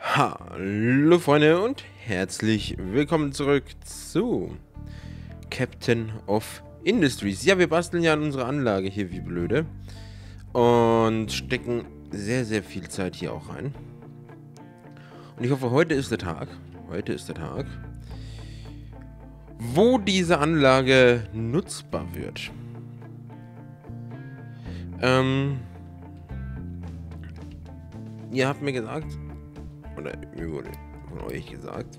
Hallo Freunde und herzlich willkommen zurück zu Captain of Industries. Ja, wir basteln ja an unserer Anlage hier wie blöde und stecken sehr, sehr viel Zeit hier auch rein. Und ich hoffe, heute ist der Tag, wo diese Anlage nutzbar wird. Ihr habt mir gesagt, oder mir wurde von euch gesagt,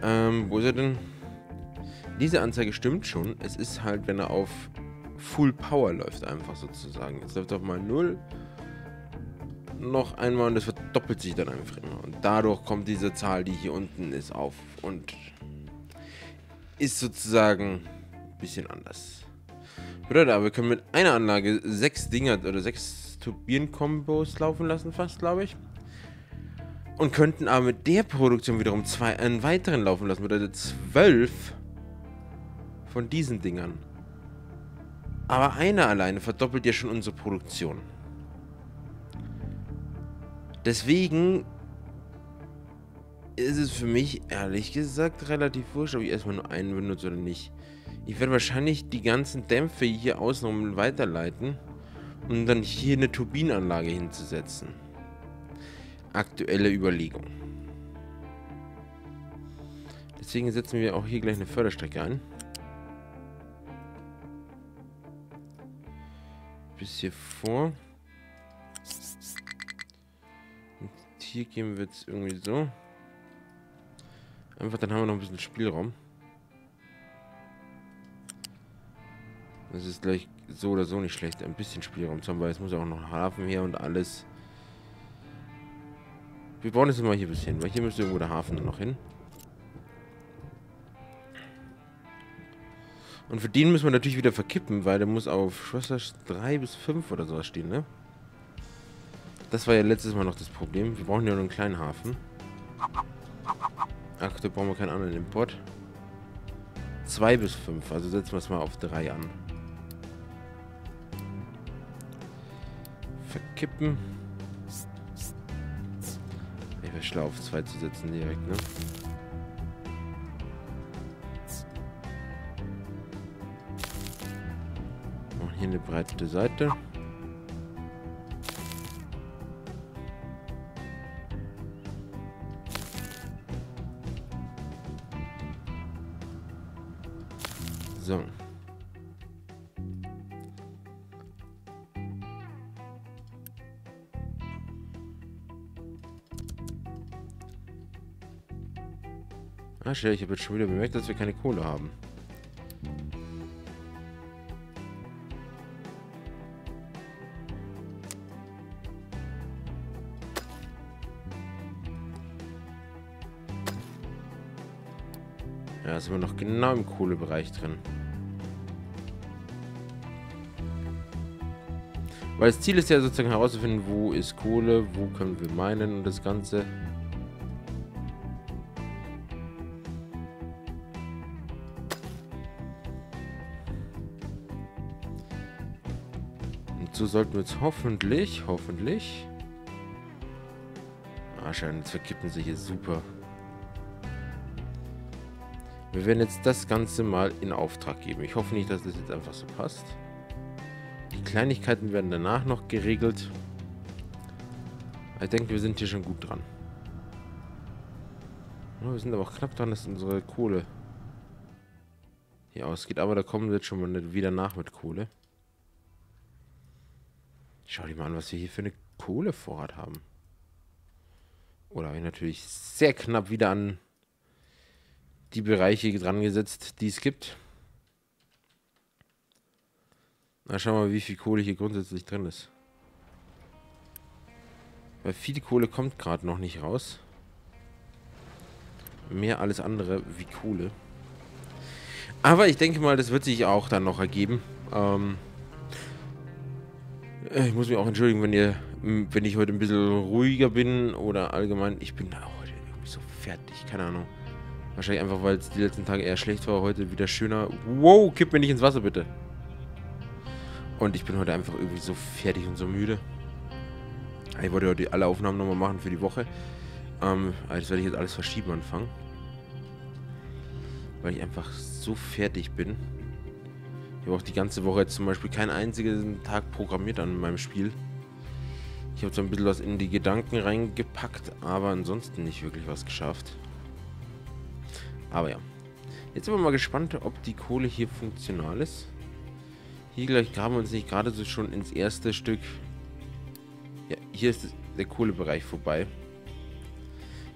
wo ist er denn? Diese Anzeige stimmt schon. Es ist halt, wenn er auf Full Power läuft, einfach sozusagen. Jetzt läuft er auf mal 0, noch einmal und das verdoppelt sich dann einfach immer. Und dadurch kommt diese Zahl, die hier unten ist, auf und ist sozusagen ein bisschen anders. Bedeutet aber, wir können mit einer Anlage 6 Dinger oder 6 Turbinen-Kombos laufen lassen, fast, glaube ich. Und könnten aber mit der Produktion wiederum einen weiteren laufen lassen. Bedeutet 12 von diesen Dingern. Aber einer alleine verdoppelt ja schon unsere Produktion. Deswegen ist es für mich, ehrlich gesagt, relativ wurscht, ob ich erstmal nur einen benutze oder nicht. Ich werde wahrscheinlich die ganzen Dämpfe hier außen weiterleiten, um dann hier eine Turbinenanlage hinzusetzen. Aktuelle Überlegung. Deswegen setzen wir auch hier gleich eine Förderstrecke ein. Bis hier vor. Und hier gehen wir jetzt irgendwie so. Einfach, dann haben wir noch ein bisschen Spielraum. Das ist gleich so oder so nicht schlecht, ein bisschen Spielraum zu haben, weil es muss ja auch noch ein Hafen her und alles. Wir bauen jetzt mal hier bis hin, weil hier müsste irgendwo der Hafen noch hin. Und für den müssen wir natürlich wieder verkippen, weil der muss auf was ist das, 3 bis 5 oder sowas stehen, ne? Das war ja letztes Mal noch das Problem. Wir brauchen ja nur einen kleinen Hafen. Ach, da brauchen wir keinen anderen Import. 2 bis 5, also setzen wir es mal auf 3 an. Verkippen. Ich wäre schlau, auf 2 zu setzen direkt, ne? Machen hier eine breite Seite. So. Ah, schön, ich habe jetzt schon wieder bemerkt, dass wir keine Kohle haben. Ja, sind wir noch genau im Kohlebereich drin. Weil das Ziel ist ja sozusagen herauszufinden, wo ist Kohle, wo können wir meinen und das Ganze. Und so sollten wir jetzt hoffentlich. Ah, schön, jetzt verkippen sie hier super. Wir werden jetzt das Ganze mal in Auftrag geben. Ich hoffe nicht, dass das jetzt einfach so passt. Die Kleinigkeiten werden danach noch geregelt. Ich denke, wir sind hier schon gut dran. Wir sind aber auch knapp dran, dass unsere Kohle hier ausgeht. Aber da kommen wir jetzt schon mal wieder nach mit Kohle. Schau dir mal an, was wir hier für eine Kohlevorrat haben. Oder habe ich natürlich sehr knapp wieder an die Bereiche dran gesetzt, die es gibt. Na, schau mal, wie viel Kohle hier grundsätzlich drin ist. Weil viel Kohle kommt gerade noch nicht raus. Mehr alles andere wie Kohle. Aber ich denke mal, das wird sich auch dann noch ergeben. Ich muss mich auch entschuldigen, wenn ich heute ein bisschen ruhiger bin oder allgemein. Ich bin heute irgendwie so fertig, keine Ahnung. Wahrscheinlich einfach, weil es die letzten Tage eher schlecht war, heute wieder schöner. Wow, kipp mir nicht ins Wasser, bitte. Und ich bin heute einfach irgendwie so fertig und so müde. Ich wollte heute alle Aufnahmen nochmal machen für die Woche. Das werde ich jetzt alles verschieben anfangen. Weil ich einfach so fertig bin. Ich habe auch die ganze Woche jetzt zum Beispiel keinen einzigen Tag programmiert an meinem Spiel. Ich habe zwar ein bisschen was in die Gedanken reingepackt, aber ansonsten nicht wirklich was geschafft. Aber ja. Jetzt sind wir mal gespannt, ob die Kohle hier funktional ist. Hier gleich graben wir uns nicht gerade so schon ins erste Stück. Ja, hier ist der Kohlebereich vorbei.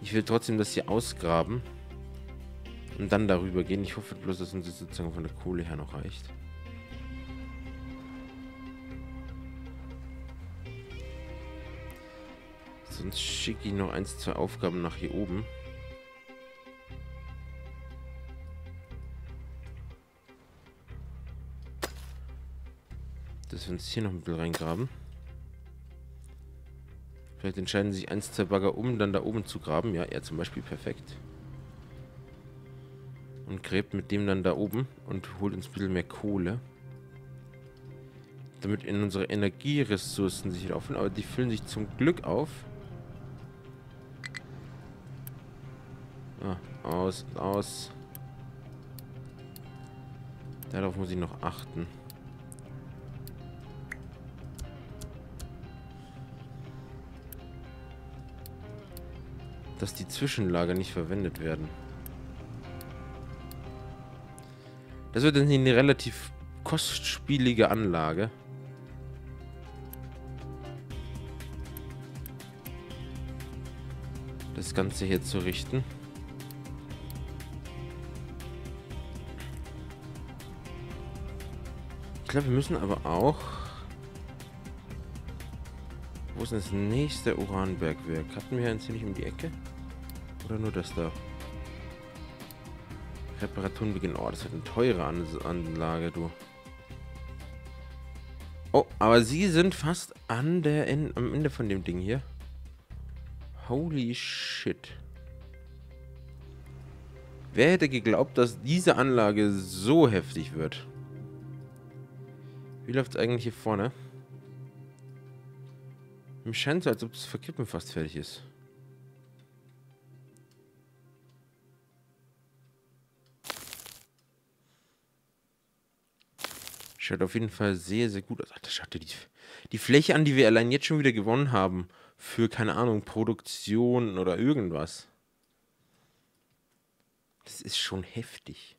Ich will trotzdem das hier ausgraben. Und dann darüber gehen. Ich hoffe bloß, dass uns das sozusagen von der Kohle her noch reicht. Sonst schicke ich noch 1, 2 Aufgaben nach hier oben. Dass wir uns hier noch ein bisschen reingraben. Vielleicht entscheiden sich 1, 2 Bagger um, dann da oben zu graben. Ja, er zum Beispiel, perfekt. Und gräbt mit dem dann da oben und holt uns ein bisschen mehr Kohle. Damit in unsere Energieressourcen sich auffüllen. Aber die füllen sich zum Glück auf. Ah, aus, aus. Darauf muss ich noch achten. Dass die Zwischenlager nicht verwendet werden. Das wird dann eine relativ kostspielige Anlage. Das Ganze hier zu richten. Ich glaube, wir müssen aber auch... Wo ist denn das nächste Uranbergwerk? Hatten wir ja ziemlich um die Ecke? Oder nur das da? Reparaturen beginnen. Oh, das wird eine teure Anlage, du. Oh, aber sie sind fast am Ende von dem Ding hier. Holy shit. Wer hätte geglaubt, dass diese Anlage so heftig wird? Wie läuft es eigentlich hier vorne? Mir scheint so, als ob das Verkippen fast fertig ist. Schaut auf jeden Fall sehr, sehr gut aus. Alter, schaut dir die Fläche an, die wir allein jetzt schon wieder gewonnen haben. Für, keine Ahnung, Produktion oder irgendwas. Das ist schon heftig.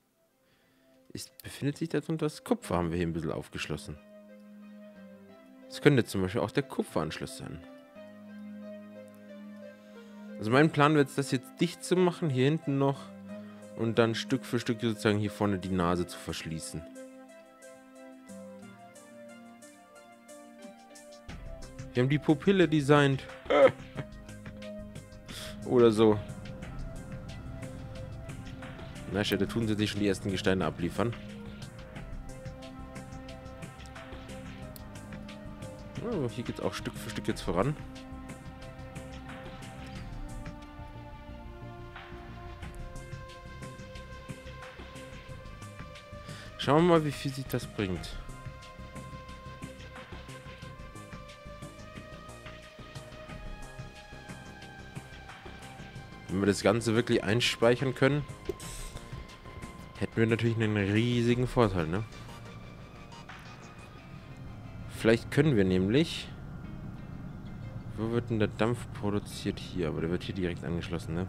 Befindet sich darunter das Kupfer, haben wir hier ein bisschen aufgeschlossen. Das könnte zum Beispiel auch der Kupferanschluss sein. Also mein Plan wird es, das jetzt dicht zu machen, hier hinten noch. Und dann Stück für Stück sozusagen hier vorne die Nase zu verschließen. Wir haben die Pupille designt. Oder so. Na, schade, da tun sie sich schon die ersten Gesteine abliefern. Oh, hier geht es auch Stück für Stück jetzt voran. Schauen wir mal, wie viel sich das bringt. Wenn wir das Ganze wirklich einspeichern können, hätten wir natürlich einen riesigen Vorteil, ne? Vielleicht können wir nämlich... Wo wird denn der Dampf produziert? Hier, aber der wird hier direkt angeschlossen, ne?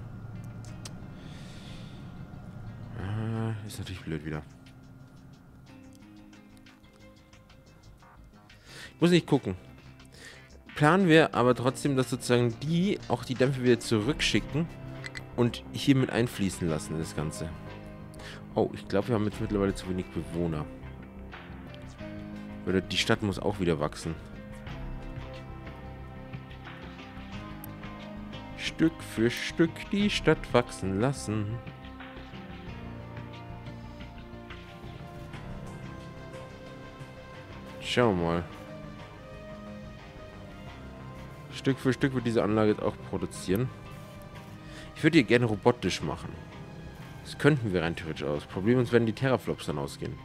Ah, ist natürlich blöd wieder. Ich muss nicht gucken. Planen wir aber trotzdem, dass sozusagen die Dämpfe wieder zurückschicken. Und hier mit einfließen lassen, das Ganze. Oh, ich glaube, wir haben jetzt mittlerweile zu wenig Bewohner. Oder die Stadt muss auch wieder wachsen. Stück für Stück die Stadt wachsen lassen. Schauen wir mal. Stück für Stück wird diese Anlage jetzt auch produzieren. Ich würde hier gerne robotisch machen. Das könnten wir rein theoretisch ausprobieren. Uns werden die Terraflops dann ausgehen.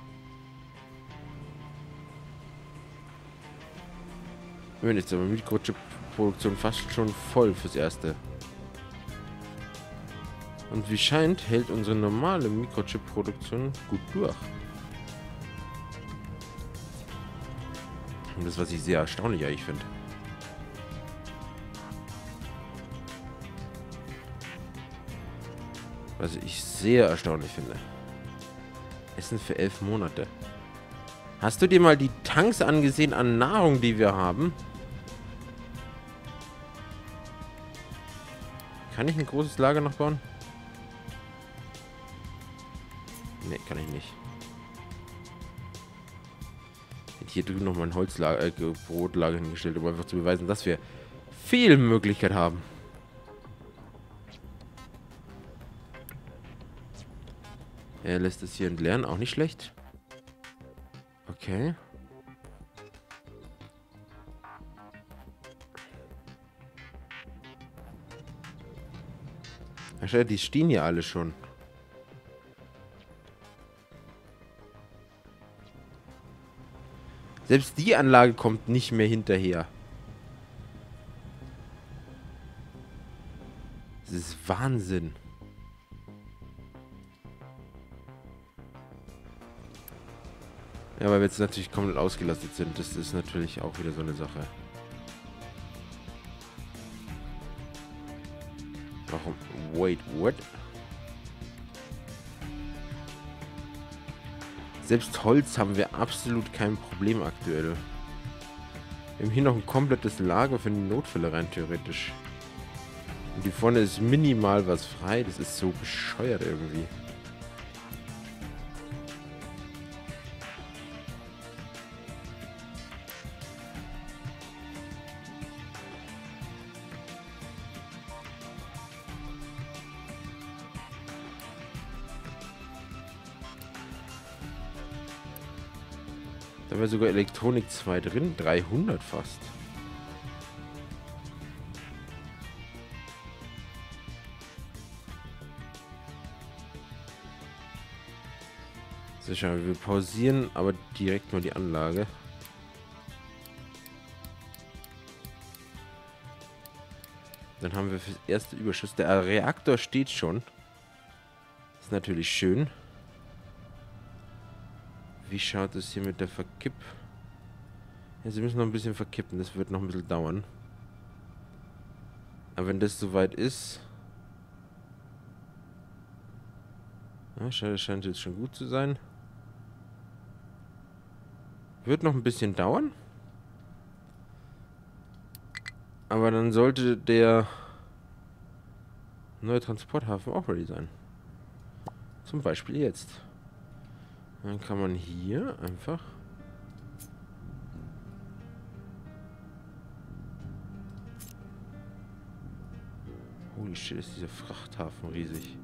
Wir sind jetzt aber mit Mikrochip-Produktion fast schon voll fürs Erste. Und wie scheint, hält unsere normale Mikrochip-Produktion gut durch. Und das, was ich sehr erstaunlich eigentlich finde. Was ich sehr erstaunlich finde. Essen für 11 Monate. Hast du dir mal die Tanks angesehen an Nahrung, die wir haben? Kann ich ein großes Lager noch bauen? Ne, kann ich nicht. Ich hätte hier drüben noch mal ein Holzlager, Brotlager hingestellt, um einfach zu beweisen, dass wir viel Möglichkeit haben. Er lässt es hier entleeren, auch nicht schlecht. Okay. Ach ja, die stehen ja alle schon. Selbst die Anlage kommt nicht mehr hinterher. Das ist Wahnsinn. Ja, weil wir jetzt natürlich komplett ausgelastet sind. Das ist natürlich auch wieder so eine Sache. Warum? Wait, what? Selbst Holz haben wir absolut kein Problem aktuell. Wir haben hier noch ein komplettes Lager für die Notfälle rein, theoretisch. Und hier vorne ist minimal was frei. Das ist so bescheuert irgendwie. Da haben wir sogar Elektronik 2 drin. 300 fast. So, schau mal, wir pausieren, aber direkt mal die Anlage. Dann haben wir fürs erste Überschuss. Der Reaktor steht schon. Ist natürlich schön. Wie schaut es hier mit der Verkipp? Ja, sie müssen noch ein bisschen verkippen. Das wird noch ein bisschen dauern. Aber wenn das soweit ist... Ja, scheint jetzt schon gut zu sein. Wird noch ein bisschen dauern. Aber dann sollte der neue Transporthafen auch ready sein. Zum Beispiel jetzt. Dann kann man hier einfach... Holy shit, ist dieser Frachthafen riesig.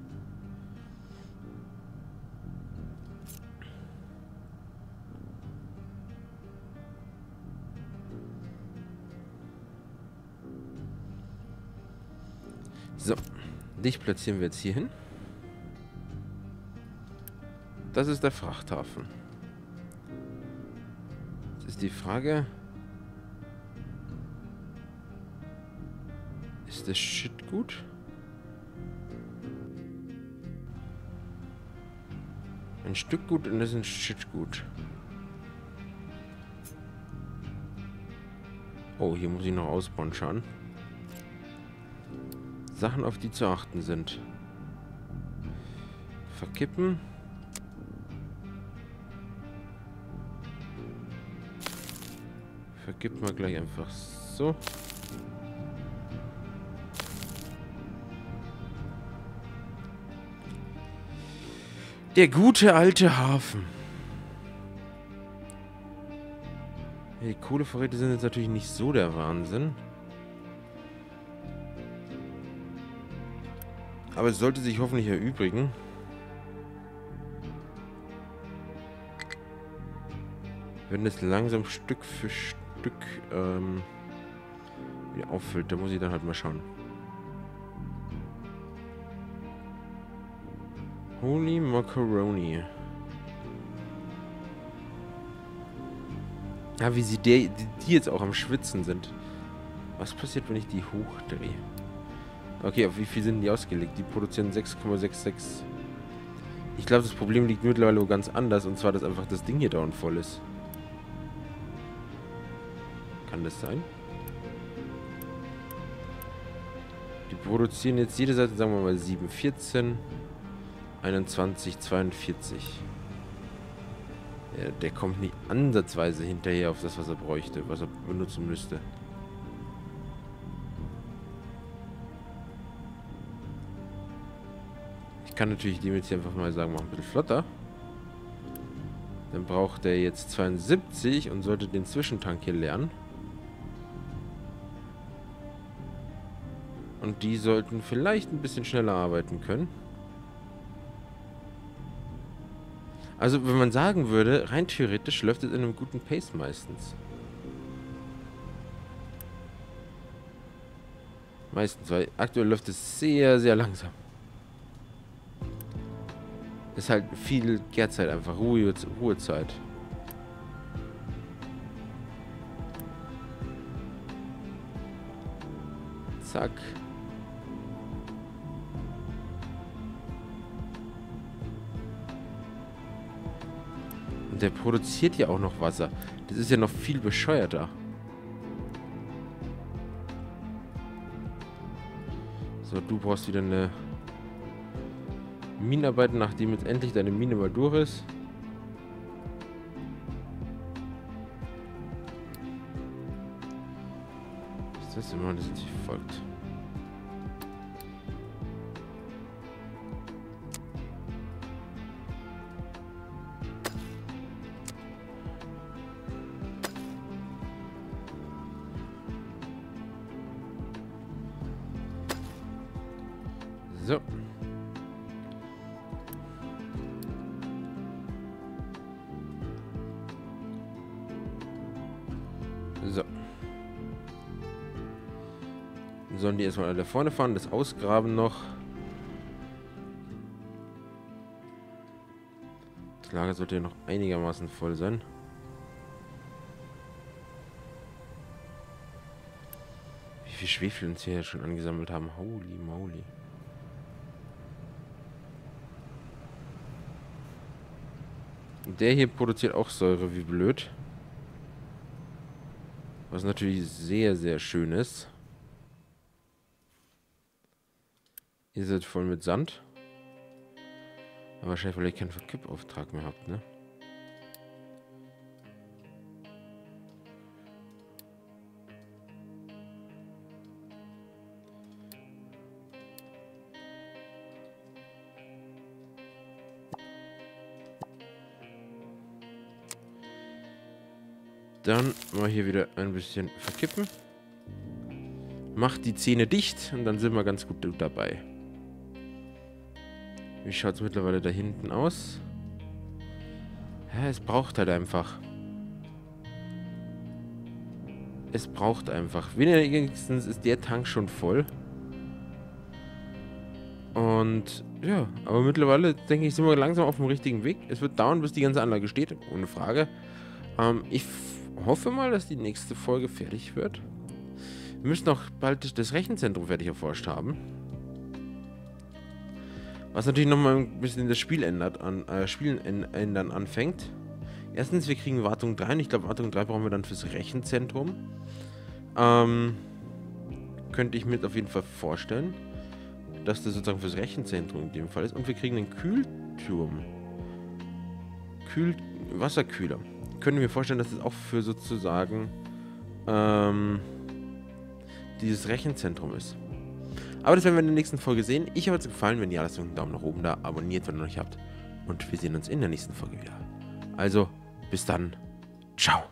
So, dich platzieren wir jetzt hier hin. Das ist der Frachthafen. Jetzt ist die Frage... Ist das Shit gut? Ein Stück gut und das ist ein Shit gut. Oh, hier muss ich noch ausbauen, schauen. Sachen, auf die zu achten sind. Verkippen. Vergibt mal gleich einfach so. Der gute alte Hafen. Die Kohlevorräte sind jetzt natürlich nicht so der Wahnsinn. Aber es sollte sich hoffentlich erübrigen. Wenn es langsam Stück für Stück wieder auffüllt. Da muss ich dann halt mal schauen. Holy Macaroni. Ja, wie sie die jetzt auch am Schwitzen sind. Was passiert, wenn ich die hochdrehe? Okay, auf wie viel sind die ausgelegt? Die produzieren 6,66. Ich glaube, das Problem liegt mittlerweile ganz anders. Und zwar, dass einfach das Ding hier dauernd voll ist. Kann das sein? Die produzieren jetzt jede Seite, sagen wir mal, 7, 14, 21, 42. Ja, der kommt nicht ansatzweise hinterher auf das, was er bräuchte, was er benutzen müsste. Ich kann natürlich dem jetzt hier einfach mal sagen, mach ein bisschen flotter. Dann braucht er jetzt 72 und sollte den Zwischentank hier leeren. Und die sollten vielleicht ein bisschen schneller arbeiten können. Also, wenn man sagen würde, rein theoretisch läuft es in einem guten Pace meistens. Meistens, weil aktuell läuft es sehr, sehr langsam. Ist halt viel Gärzeit, einfach Ruhezeit. Zack. Der produziert ja auch noch Wasser. Das ist ja noch viel bescheuerter. So, du brauchst wieder eine Minenarbeit, nachdem jetzt endlich deine Mine mal durch ist. Was ist das denn, wenn man das jetzt nicht folgt? So. So. Sollen die erstmal alle da vorne fahren, das ausgraben noch. Das Lager sollte ja noch einigermaßen voll sein. Wie viel Schwefel uns hier schon angesammelt haben. Holy moly. Der hier produziert auch Säure, wie blöd. Was natürlich sehr, sehr schön ist. Ihr seid voll mit Sand. Aber wahrscheinlich, weil ihr keinen Verkippauftrag mehr habt, ne? Dann mal hier wieder ein bisschen verkippen. Macht die Zähne dicht und dann sind wir ganz gut dabei. Wie schaut es mittlerweile da hinten aus? Ja, es braucht halt einfach. Es braucht einfach. Wenigstens ist der Tank schon voll. Und ja, aber mittlerweile, denke ich, sind wir langsam auf dem richtigen Weg. Es wird dauern, bis die ganze Anlage steht, ohne Frage. Ich hoffe mal, dass die nächste Folge fertig wird. Wir müssen auch bald das Rechenzentrum fertig erforscht haben. Was natürlich nochmal ein bisschen das Spiel ändert, Spielen ändern anfängt. Erstens, wir kriegen Wartung 3. Und ich glaube, Wartung 3 brauchen wir dann fürs Rechenzentrum. Könnte ich mir auf jeden Fall vorstellen, dass das sozusagen fürs Rechenzentrum in dem Fall ist. Und wir kriegen einen Kühlturm. Wasserkühler. Können wir vorstellen, dass es auch für sozusagen dieses Rechenzentrum ist. Aber das werden wir in der nächsten Folge sehen. Ich hoffe, es hat gefallen. Wenn ja, lasst einen Daumen nach oben da, abonniert, wenn ihr noch nicht habt. Und wir sehen uns in der nächsten Folge wieder. Also, bis dann. Ciao.